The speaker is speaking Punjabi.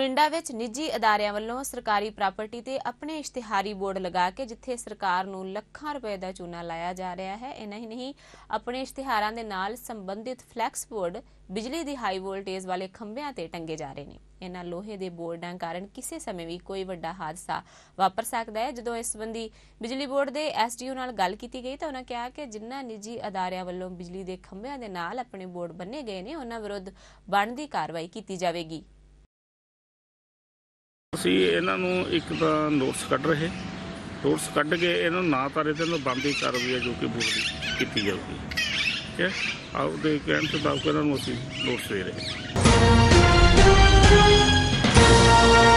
ਮੋਰਿੰਡਾ ਵਿੱਚ ਨਿੱਜੀ ਅਦਾਰਿਆਂ ਵੱਲੋਂ ਸਰਕਾਰੀ ਪ੍ਰਾਪਰਟੀ ਤੇ ਆਪਣੇ ਇਸ਼ਤਿਹਾਰੀ ਬੋਰਡ ਲਗਾ ਕੇ ਜਿੱਥੇ ਸਰਕਾਰ ਨੂੰ ਲੱਖਾਂ ਰੁਪਏ ਦਾ ਚੂਨਾ ਲਾਇਆ ਜਾ ਰਿਹਾ ਹੈ, ਇਹ ਨਹੀਂ ਆਪਣੇ ਇਸ਼ਤਿਹਾਰਾਂ ਦੇ ਨਾਲ ਸੰਬੰਧਿਤ ਫਲੈਕਸ ਬੋਰਡ ਬਿਜਲੀ ਦੀ ਹਾਈ ਵੋਲਟੇਜ ਵਾਲੇ ਖੰਭਿਆਂ ਤੇ ਟੰਗੇ ਜਾ ਰਹੇ ਨੇ। ਇਹਨਾਂ ਲੋਹੇ ਦੇ ਬੋਰਡਾਂ ਕਾਰਨ ਕਿਸੇ ਸਮੇਂ ਵੀ ਕੋਈ ਵੱਡਾ ਹਾਦਸਾ ਵਾਪਰ ਸਕਦਾ ਹੈ। ਜਦੋਂ ਇਸ ਸੰਬੰਧੀ ਬਿਜਲੀ ਬੋਰਡ ਦੇ ਐਸਡੀਓ ਨਾਲ ਗੱਲ ਕੀਤੀ ਗਈ ਤਾਂ ਉਹਨਾਂ ਕਿਹਾ ਕਿ ਜਿਨ੍ਹਾਂ ਨਿੱਜੀ ਅਦਾਰਿਆਂ ਵੱਲੋਂ ਬਿਜਲੀ ਦੇ ਖੰਭਿਆਂ ਦੇ ਨਾਲ ਆਪਣੇ ਬੋਰਡ ਬੰਨੇ ਗਏ ਨੇ ਉਹਨਾਂ ਵਿਰੁੱਧ ਬਣਦੀ ਕਾਰਵਾਈ ਕੀਤੀ ਜਾਵੇਗੀ। ਅਸੀਂ ਇਹਨਾਂ ਨੂੰ ਇੱਕ ਤਾਂ ਨੋਟਸ ਕੱਢ ਕੇ ਇਹਨਾਂ ਨੂੰ ਨਾ ਤਾਰੇ ਤੇ ਬੰਦੀ ਕਾਰਵਾਈ ਹੈ ਜੋ ਕਿ ਬੋਰਡ ਕੀਤੀ ਜਾਊਗੀ। ਠੀਕ ਹੈ, ਆਓ ਦੇ ਕਹਿਣ ਤੋਂ ਬਾਅਦ ਇਹਨਾਂ ਨੂੰ ਅਸੀਂ ਨੋਟਸ ਦੇ ਰਹੇ ਹਾਂ।